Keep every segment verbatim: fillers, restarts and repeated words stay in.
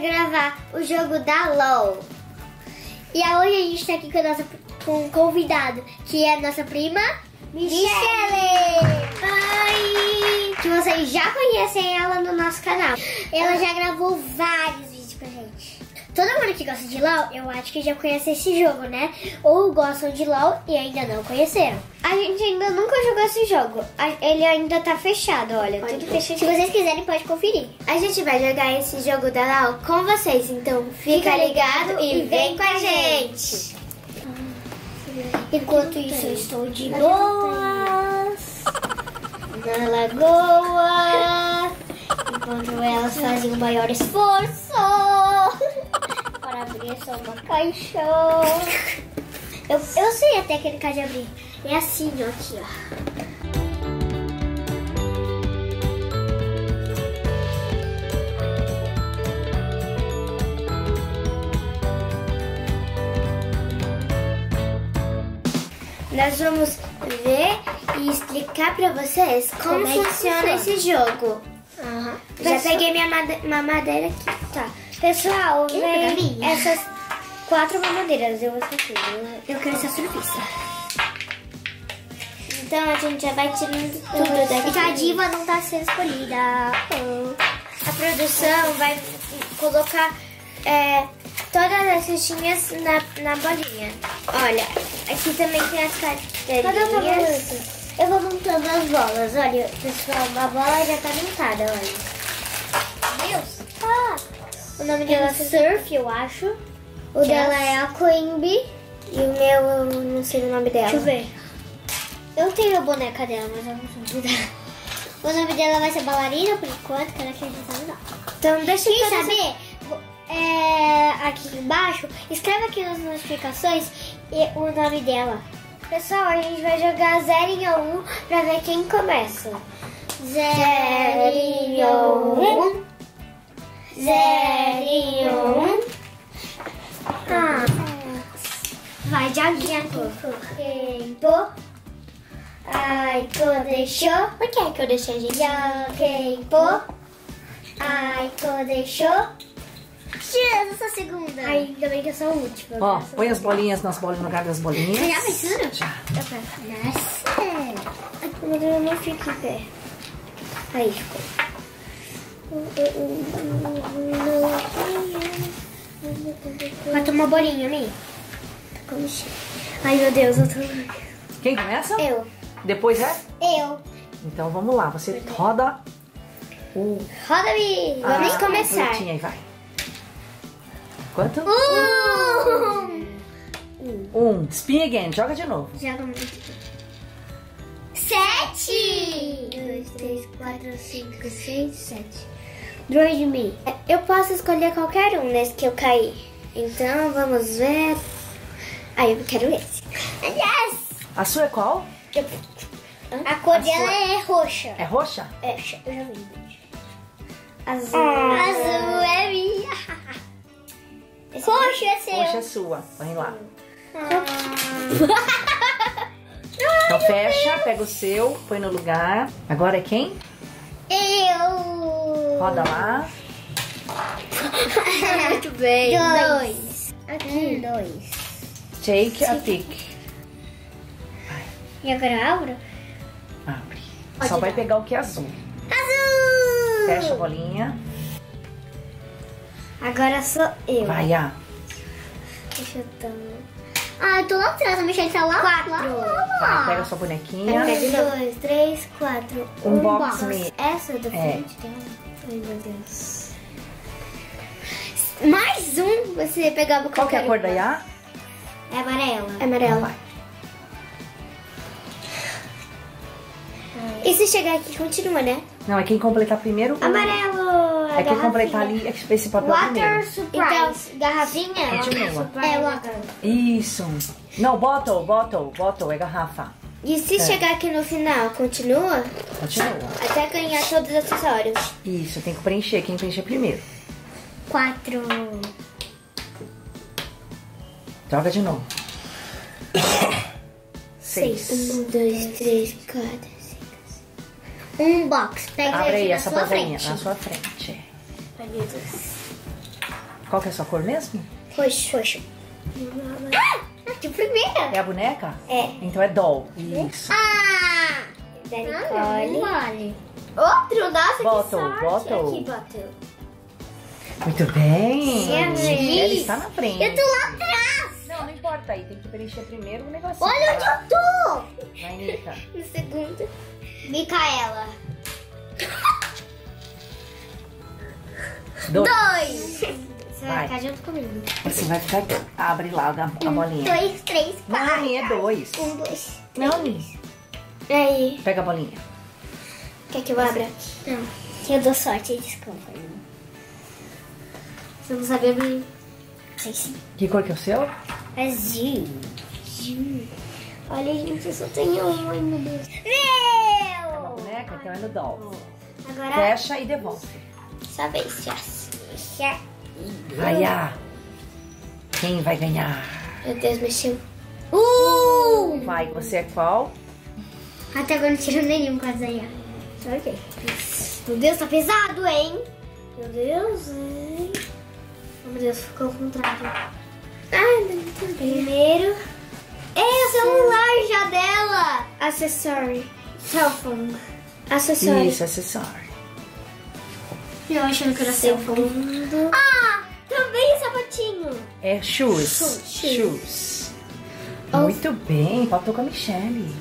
vai gravar o jogo da LOL. E hoje a gente está aqui com, a nossa, com um convidado, que é a nossa prima Michele. Oi! Que vocês já conhecem ela no nosso canal. Ela já gravou vários vídeos pra gente. Todo mundo que gosta de LOL, eu acho que já conhece esse jogo, né? Ou gostam de LOL e ainda não conheceram. A gente ainda nunca jogou esse jogo. Ele ainda tá fechado, olha. Pode tudo fechado. Se vocês quiserem, pode conferir. A gente vai jogar esse jogo da LOL com vocês, então fica ligado e vem com a gente. Enquanto isso, eu estou de boas na lagoa, enquanto elas fazem o maior esforço para abrir só uma caixa. Eu, eu sei a técnica de abrir. É assim, ó, aqui, ó. Nós vamos ver e explicar para vocês como, como funciona, é funciona esse jogo. Uhum. Já Pessoa... peguei minha made... mamadeira aqui, tá? Pessoal, vem essas quatro mamadeiras, eu vou fazer, eu quero essa surpresa. Então a gente já vai tirando tudo daqui. E a diva não tá sendo escolhida. A produção vai colocar é, todas as fichinhas na, na bolinha. Olha, aqui também tem as carteirinhas. Eu vou montando as bolas, olha pessoal, a bola já tá montada, olha. Meu Deus! Ah! O nome dela é Surf, eu acho. O que dela é a Quimby. E o meu, eu não sei o nome dela. Deixa eu ver. Eu tenho a boneca dela, mas eu não sei o nome dela. O nome dela vai ser Bailarina, por enquanto, que ela quer ajudar. Então deixa eu saber. É, aqui embaixo, escreve aqui nas notificações e o nome dela. Pessoal, a gente vai jogar zero em um pra ver quem começa. zero em um. zero e um. Ah. Vai de aguento. Queimpo. Ai, tu deixou. Por que é que eu deixei, gente? Já queimpo. Ai, tu deixou. Tira essa segunda. Ai, ainda bem que eu sou a última. Ó, põe as bolinhas nas bolas, no lugar das bolinhas. Você já fez tudo? Já. Nossa. Eu não fico em pé. Aí ficou. Vai tomar bolinha, amiga. Ai, meu Deus, eu tô... Quem começa? Eu. Depois é? Eu. Então vamos lá, você roda o... Roda-me! Vamos ah, começar. Aí, vai. Quanto? Um! Um. Spin again, joga de novo. Joga muito. Sete! dois, três, quatro, cinco, seis, sete. Droid me. Eu posso escolher qualquer um nesse que eu caí. Então vamos ver. Aí ah, eu quero esse. Yes! A sua é qual? Eu... A cor a dela sua... é roxa. É roxa? É roxa. Eu já vi. Azul. Ah. Azul é minha. Esse roxa é seu. Roxa é sua. Vai lá. Ah. Então fecha, pega o seu, põe no lugar. Agora é quem? Eu! Roda lá. Muito bem. Dois. Aqui. Um, dois. Take a pick. E agora abro? Abre. Pode Só dar. vai pegar o que é azul. Azul! Fecha a bolinha. Agora sou eu. Vai, ah. Deixa eu tomar. Ah, eu tô lá atrás, a Michele tá lá. Quatro. Lá, lá, lá. Aí, pega a sua bonequinha. Um, dois, três, quatro. Um, um box. box. Essa do frente tem um. Ai, meu Deus. Mais um você pegava. Qual que é a cor da Yá? É amarela. É amarela. E se chegar aqui, continua, né? Não, é quem completar primeiro. Amarelo. É que eu completar ali, é que esse papel water primeiro. Surprise. Então, garrafinha? Continua. É water. Isso. Não, bottle, bottle, bottle, é garrafa. E se é. chegar aqui no final, continua? Continua. Até ganhar todos os acessórios. Isso, tem que preencher. Quem preencher primeiro? Quatro. Joga de novo. Seis. Seis. Um, dois, três, quatro, cinco, seis. Um box. Pega Abre aí essa na sua, na sua frente. Ai, meu Deus. Qual que é a sua cor mesmo? Roxo, roxo. Ah! De primeira! É a boneca? É. Então é doll. Isso. Ah! Da Nicole. Ah, outro? Nossa, bottle, que sorte. Bottle. Aqui, bottle. Muito bem. Ela está na frente. Eu tô lá atrás. Não, não importa aí. Tem que preencher primeiro o negocinho. Olha onde eu tô. Vai, Nica. No segundo. Micaela. Dois. Dois. Você vai ficar junto comigo. Você vai ficar aqui. Abre lá a, a bolinha. Um, dois, três, quatro. Não, é dois. Um, dois, três. Não. E aí? Pega a bolinha. Quer que eu abra? Não. Eu dou sorte e desculpa. Você não sabe abrir? Sei sim. Que cor que é o seu? Azul. Azul. Olha, gente, eu só tenho um, ai meu Deus. Meu! É uma boneca, então é no doll. Agora... fecha e devolve. Só vez, Yas. Fecha e... ai, ah. Quem vai ganhar? Meu Deus, mexeu. Uh! Vai, você é qual? Até agora não tirou nenhum pra desenhar. Ok. Meu Deus, tá pesado, hein? Meu Deus, hein? Meu Deus, ficou ao contrário. Ai, não entendi. Primeiro. É o celular já dela! Acessório. Cellphone. Acessório. Isso, acessório. Eu achando que era cellphone. Ah! Também sapatinho. É shoes. Shoes. shoes. shoes. Muito bem, faltou com a Michele.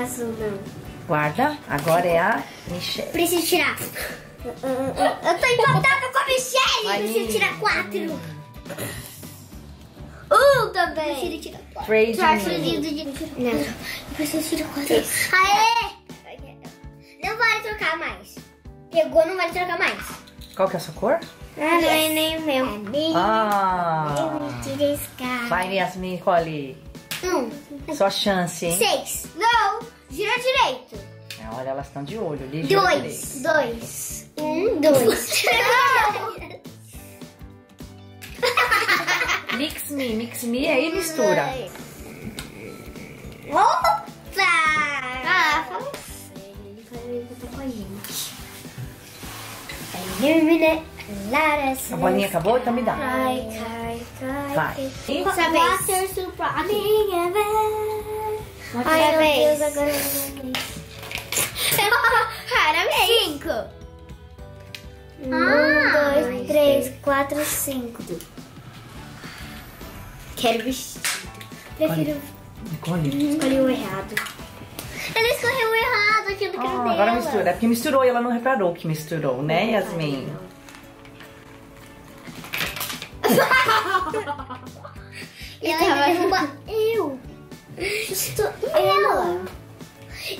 Azul, não. Guarda, agora é a Michele. Preciso tirar. Eu tô empatada com a Michele. Vai, preciso tirar quatro. Um também. Preciso tirar quatro. Três de não. Eu preciso tirar quatro. Aê! Não vale trocar mais. Pegou, não vale trocar mais. Qual que é a sua cor? Ah, não é nem o meu. É meu. Ah. Eu tirei esse carro. Vai, Yasmin, Nicole. Um. Sua chance, hein? Seis. Não. Gira direito. Ah, olha, elas estão de olho. Ali, dois. Dois. Um, dois. Mix me, mix me, aí mistura. Opa! Ah, fala sério. Ele vai me botar com a gente. Ilumina. A bolinha acabou? Então me dá. Cai, cai, cai. Vai. Essa vez. A minha vez. Ai, meu Deus, agora é minha vez. Cinco. Um, ah, dois, três, quatro, cinco. Quero vestido. Prefiro... Nicole. Escolhi o errado. Ela escolheu o errado aqui do ah, cabelo. Agora mistura. É porque misturou e ela não reparou que misturou, né, não, Yasmin? Não. Ela tava... derruba eu. Estou... ela.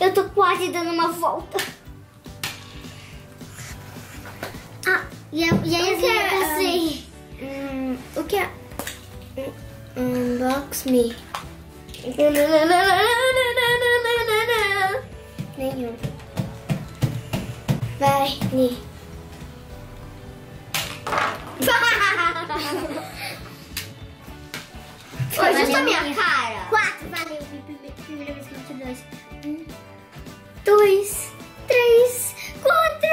Eu tô quase dando uma volta. Ah, e, a, e aí eu quero assim. Hum, o que é? Unbox me. Nenhum. Vai, Ni. Foi justo a minha cara. Quatro, valeu. Primeira vez que eu te dois. Um, dois, três, quatro.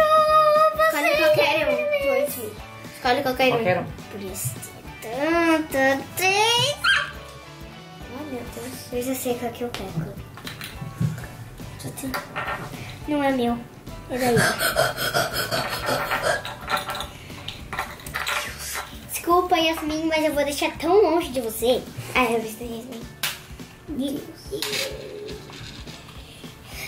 Escolhe qualquer um. Dois, um. Escolhe qualquer um. Qualquer um. Por isso. Tanto, três. Oh, meu Deus. Eu já sei qual que eu pego. Não é meu. É daí. Desculpa, Yasmin, mas eu vou deixar tão longe de você. Ah, eu vi Yasmin.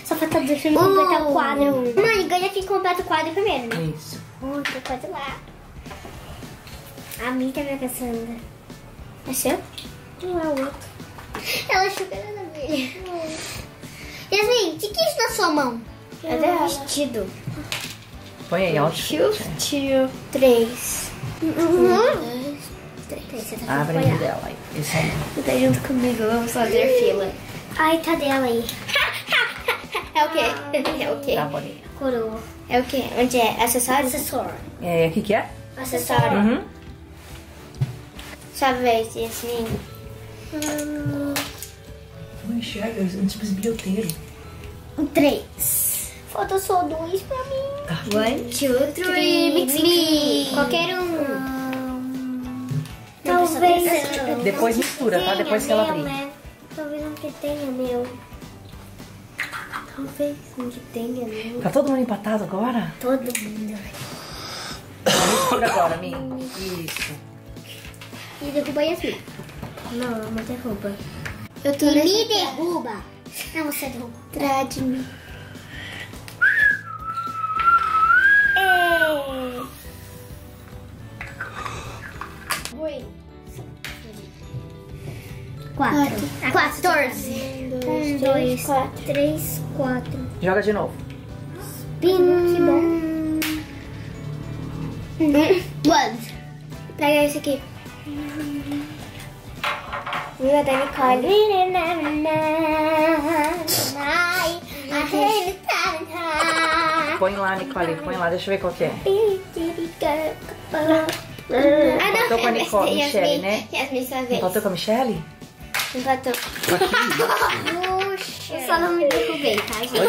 Só falta do filme oh. completar o quadro. Mãe, ganha quem completa o quadro primeiro, né? Isso. Uh, tô quase lá. A minha tá me caçando. É seu? Não é o outro. Ela achou que era da minha. Yasmin, o que, que é isso na sua mão? É um vestido. Põe aí, outfit. três. Um, dois, três. Você tá abre o dela aí. Isso aí. Você tá junto comigo, vamos fazer fila. Ai, tá dela aí. É o quê? É o quê? Tá bonita. Coroa. É o quê? Onde é? Acessório? Acessório. É, o que que é? Acessório. Uhum. Sua vez, Yasmin. Hum. Não enxerga, eu não preciso bilheteiro. Um três. Falta só dois pra mim. Tá. One, two, three, mix me. Qualquer um. um. Às vezes... Depois mistura, tá? Depois que ela abrir. Né? Tô vendo que tenha meu. Talvez que tenha meu. Tá todo mundo empatado agora? Todo mundo. Mistura agora, amiga. Isso. E derruba Yasmin. Não, ela não derruba. Eu tô e me derruba. Não, você derruba. Trade-me. quatorze. um, dois, três, quatro. Joga de novo. Spin. Once. Pega esse aqui. Viva da Nicole. Põe lá, Nicole. Põe lá. Deixa eu ver qual que é. Empatou com a Nicole, Michele, né? Empatou com a Michele? Empatou. Puxa. Eu só não me derrubei, tá, gente?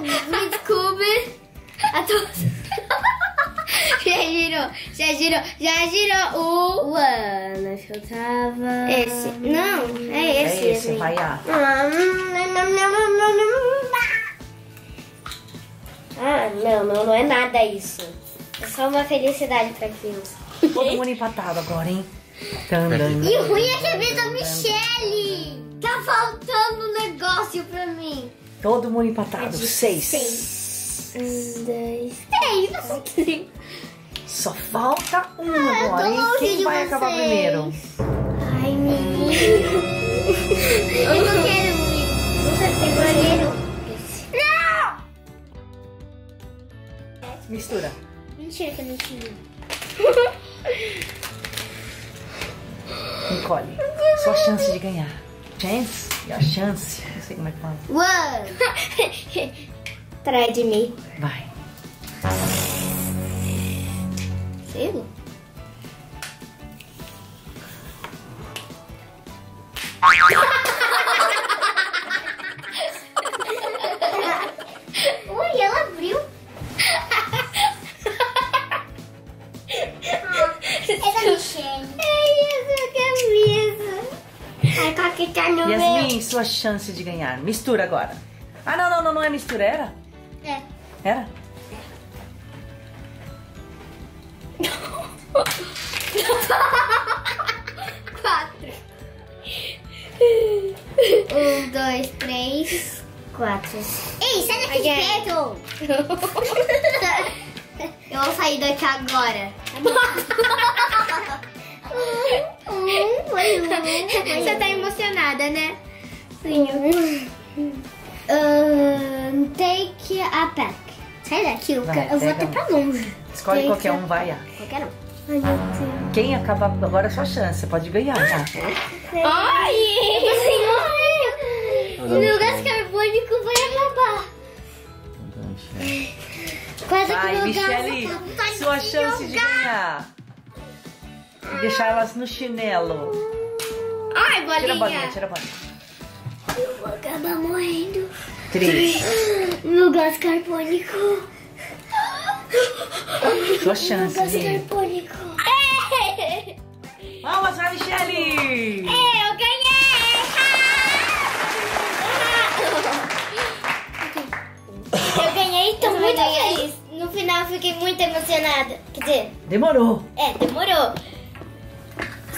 Me desculpe. A todos. Já girou, já girou, já girou o... O ano, acho que eu tava... Esse. Não, é esse. É esse, vai lá. Ah, não, não, não é nada isso. É só uma felicidade pra criança. Todo mundo empatado agora, hein? E o ruim é que é vez da Michele. Tá faltando um negócio pra mim. Todo mundo empatado. Seis. Seis. Um, dois, três. Só falta um agora, hein? Quem vai acabar primeiro? Ai, menino. Eu não quero ir. Você tem goleiro. Mistura. Mentira que eu não tinha. Nicole, sua chance de ganhar. Chance? E a chance? Não sei como é que fala. Uou! Trai de mim. Vai. Cedo? Ui, ela abriu. Yasmin, sua chance de ganhar. Mistura agora. Ah, não, não, não, não é mistura, era? É. Era? É. Quatro. Um, dois, três, quatro. Ei, sai daqui de perto! Eu vou sair daqui agora. Você tá emocionada, né? Sim. Um, take a pack. Sai daqui, eu, vai, eu vou até um. pra longe. Escolhe take qualquer a... um, vai. Qualquer um. Ai, ah, quem acabar agora é sua chance, você pode ganhar. Ah, tá? Ai! O meu gás carbônico vai acabar. Quase que vai, Michele, sua chance de ganhar. E deixar elas no chinelo. Ai, bolinha. Tira a bolinha, tira a bolinha. Eu vou acabar morrendo. Três. Meu gás carbônico. Sua chance. Meu gás carbônico. É. Vamos, vai, Michele. É, eu ganhei. Eu ganhei, tô eu muito ganhei. feliz. No final eu fiquei muito emocionada. Quer dizer... Demorou. É, demorou.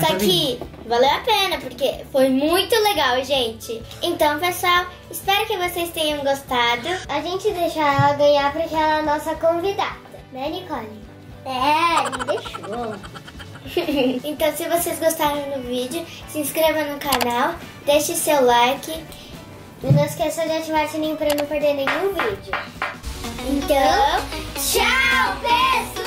Só que valeu a pena, porque foi muito legal, gente. Então, pessoal, espero que vocês tenham gostado. A gente deixou ela ganhar porque ela é a nossa convidada. Né, Nicole? É, me deixou. Então, se vocês gostaram do vídeo, se inscreva no canal, deixe seu like. E não esqueça de ativar o sininho para não perder nenhum vídeo. Então, tchau, pessoal!